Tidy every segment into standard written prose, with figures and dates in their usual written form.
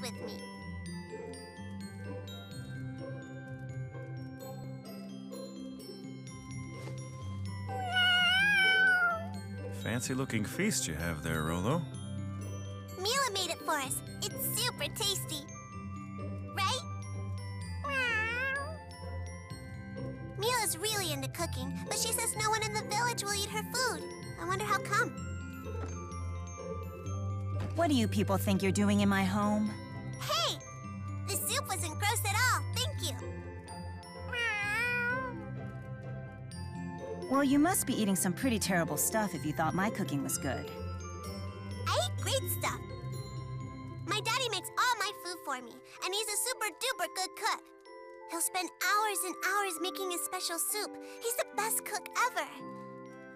this with me. Fancy looking feast you have there, Rolo. Milla made it for us. It's super tasty. Right? Mila's really into cooking, but she says no one in the village will eat her food. I wonder how come. What do you people think you're doing in my home? Hey! The soup wasn't gross at all, thank you. Well, you must be eating some pretty terrible stuff if you thought my cooking was good. I eat great stuff. My daddy makes all my food for me, and he's a super-duper good cook. He'll spend hours and hours making his special soup. He's the best cook ever.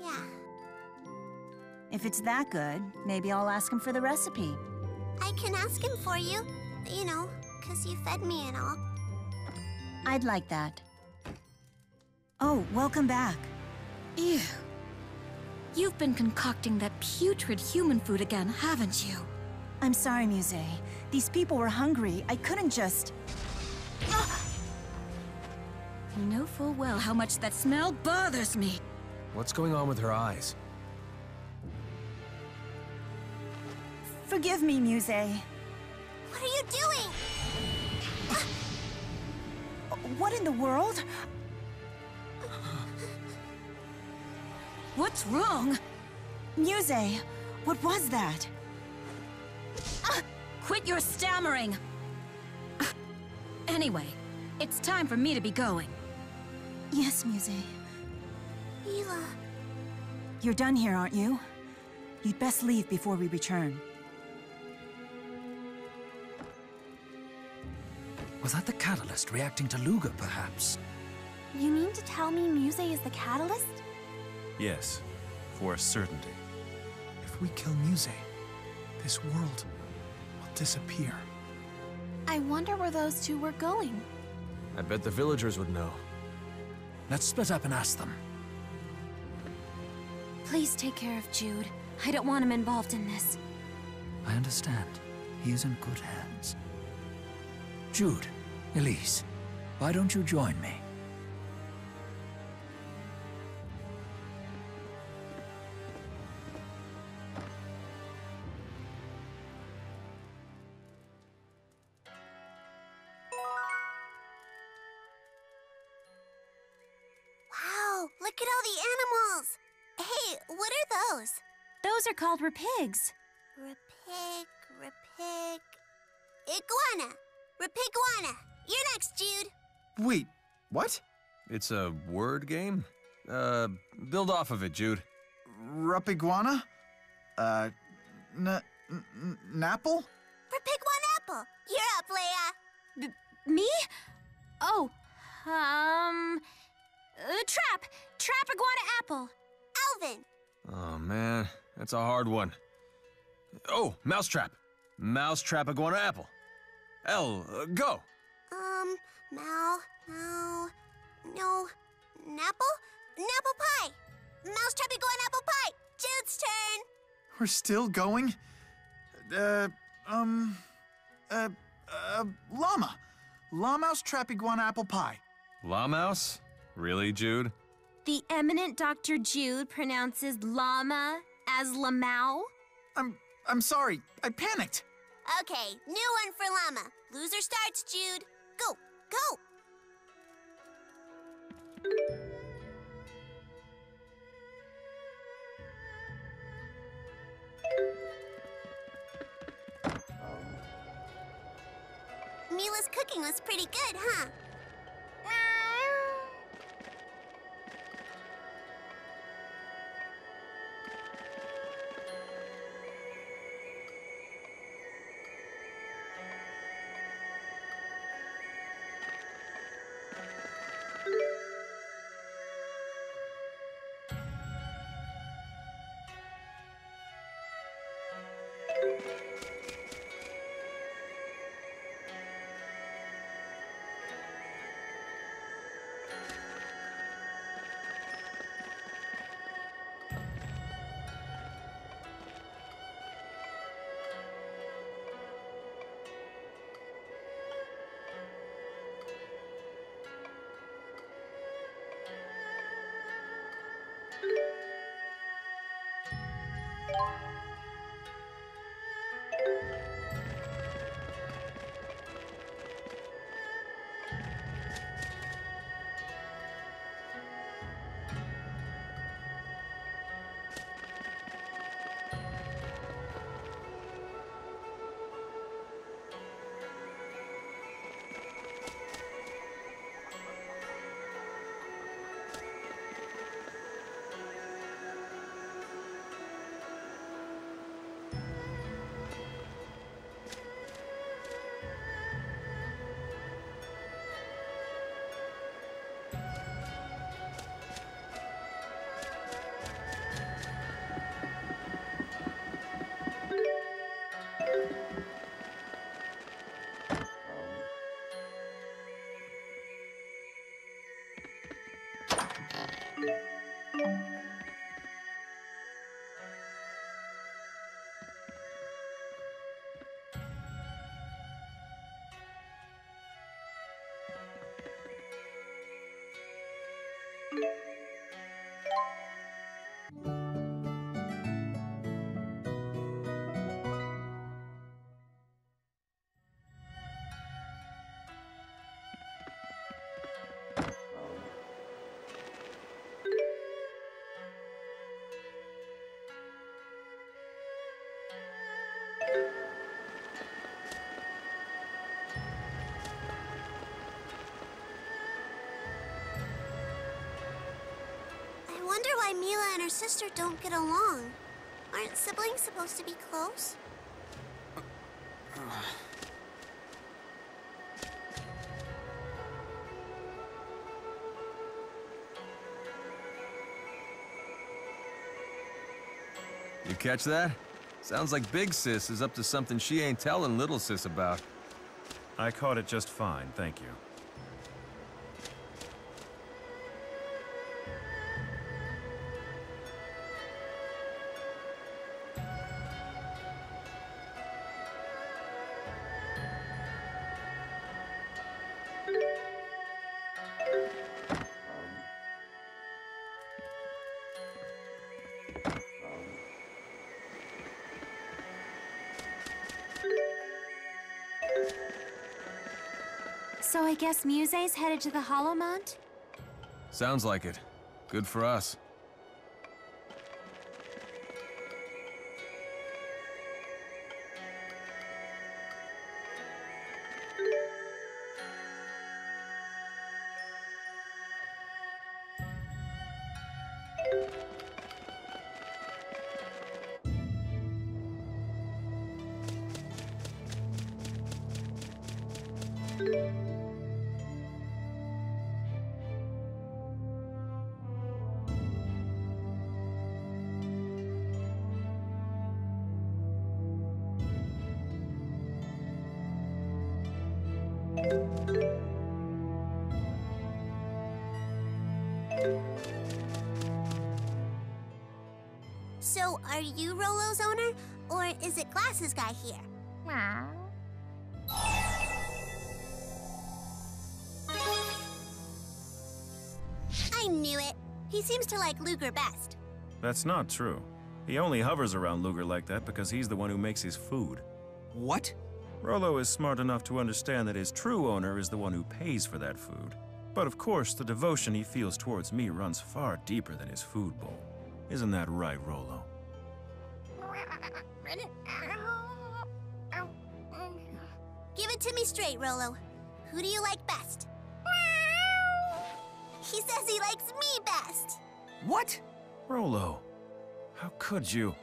Yeah. If it's that good, maybe I'll ask him for the recipe. I can ask him for you. You know, 'cause you fed me and all. I'd like that. Oh, welcome back. Ew. You've been concocting that putrid human food again, haven't you? I'm sorry, Musée. These people were hungry. I couldn't just... Ah! You know full well how much that smell bothers me. What's going on with her eyes? Forgive me, Musée. What are you doing? What in the world? What's wrong? Musée, what was that? Quit your stammering! Anyway, it's time for me to be going. Yes, Musée. Milla... You're done here, aren't you? You'd best leave before we return. Was that the Catalyst reacting to Luga, perhaps? You mean to tell me Musée is the Catalyst? Yes, for a certainty. If we kill Musée, this world will disappear. I wonder where those two were going. I bet the villagers would know. Let's split up and ask them. Please take care of Jude. I don't want him involved in this. I understand. He is in good hands. Jude, Elise, why don't you join me? Wow, look at all the animals! Hey, what are those? Those are called rapigs. Rapig... Iguana! Rapiguana! You're next, Jude! Wait, what? It's a word game? Build off of it, Jude. Rapiguana? Napple? Rapiguanapple! You're up, Leia! Me? Oh, Trap iguana apple! Alvin! Oh, man, that's a hard one. Oh, mousetrap! Mousetrap iguana apple! L, go! Napple pie! Mousetrap iguana apple pie! Jude's turn! We're still going? Llama! Llama trap iguana apple pie. Llama? Really, Jude? The eminent Dr. Jude pronounces llama as lamau? I'm sorry, I panicked! Okay, new one for llama. Loser starts, Jude. Go, go! Mila's cooking was pretty good, huh? I wonder why Milla and her sister don't get along. Aren't siblings supposed to be close? You catch that? Sounds like Big Sis is up to something she ain't telling Little Sis about. I caught it just fine, thank you. So I guess Musé's headed to the Hollomont? Sounds like it. Good for us. So, are you Rolo's owner, or is it Glasses Guy here? Wow. I knew it. He seems to like Ludger best. That's not true. He only hovers around Ludger like that because he's the one who makes his food. What? Rolo is smart enough to understand that his true owner is the one who pays for that food. But of course, the devotion he feels towards me runs far deeper than his food bowl. Isn't that right, Rolo? Give it to me straight, Rolo. Who do you like best? He says he likes me best. What? Rolo, how could you?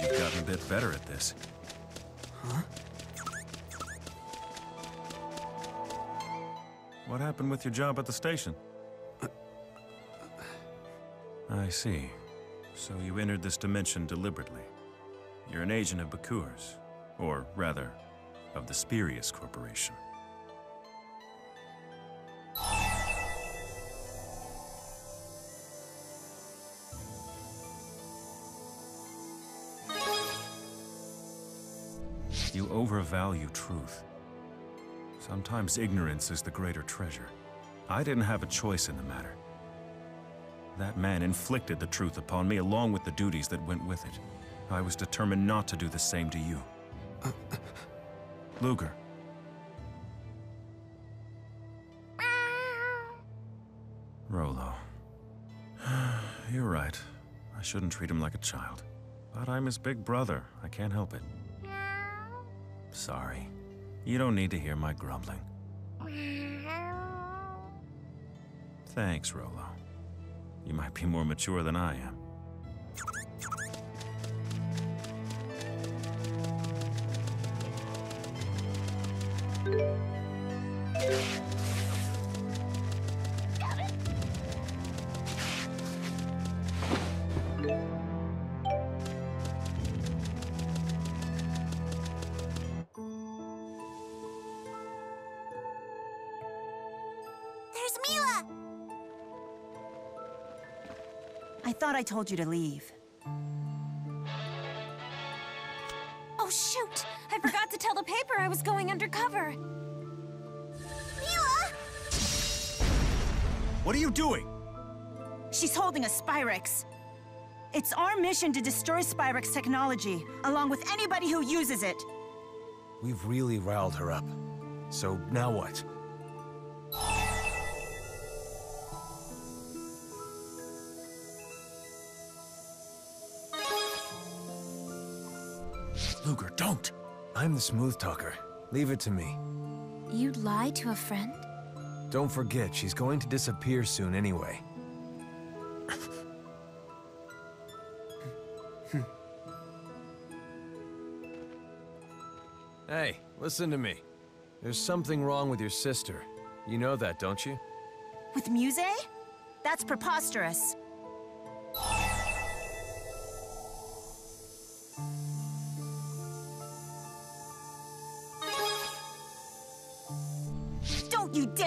You've gotten a bit better at this. Huh? What happened with your job at the station? I see. So you entered this dimension deliberately. You're an agent of Bakur's, or rather, of the Spirius Corporation. You overvalue truth. Sometimes ignorance is the greater treasure. I didn't have a choice in the matter. That man inflicted the truth upon me along with the duties that went with it. I was determined not to do the same to you. Luga. Rolo. You're right. I shouldn't treat him like a child. But I'm his big brother. I can't help it. Sorry. You don't need to hear my grumbling. Thanks, Rolo. You might be more mature than I am. I told you to leave. Oh, shoot! I forgot to tell the paper I was going undercover. Milla! What are you doing? She's holding a Spyrix. It's our mission to destroy Spyrix technology, along with anybody who uses it. We've really riled her up. So now what? Luger, don't! I'm the smooth talker. Leave it to me. You'd lie to a friend? Don't forget, she's going to disappear soon anyway. Hey, listen to me. There's something wrong with your sister. You know that, don't you? With Muse? That's preposterous.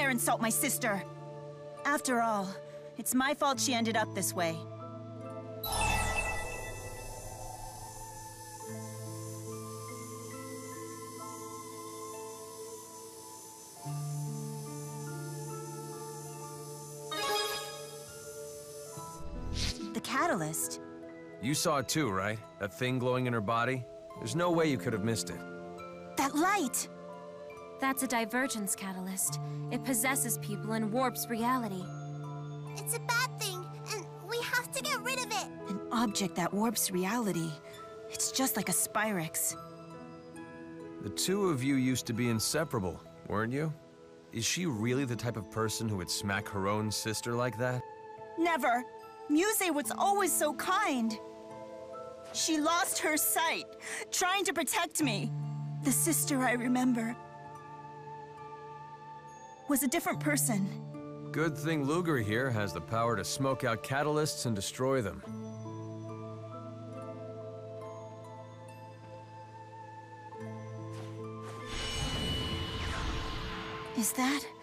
Insult my sister. After all, it's my fault she ended up this way. The Catalyst? You saw it too, right? That thing glowing in her body? There's no way you could have missed it. That light! That's a divergence catalyst. It possesses people and warps reality. It's a bad thing, and we have to get rid of it! An object that warps reality. It's just like a Spyrix. The two of you used to be inseparable, weren't you? Is she really the type of person who would smack her own sister like that? Never! Musée was always so kind! She lost her sight, trying to protect me. The sister I remember was a different person. Good thing Luger here has the power to smoke out catalysts and destroy them. Is that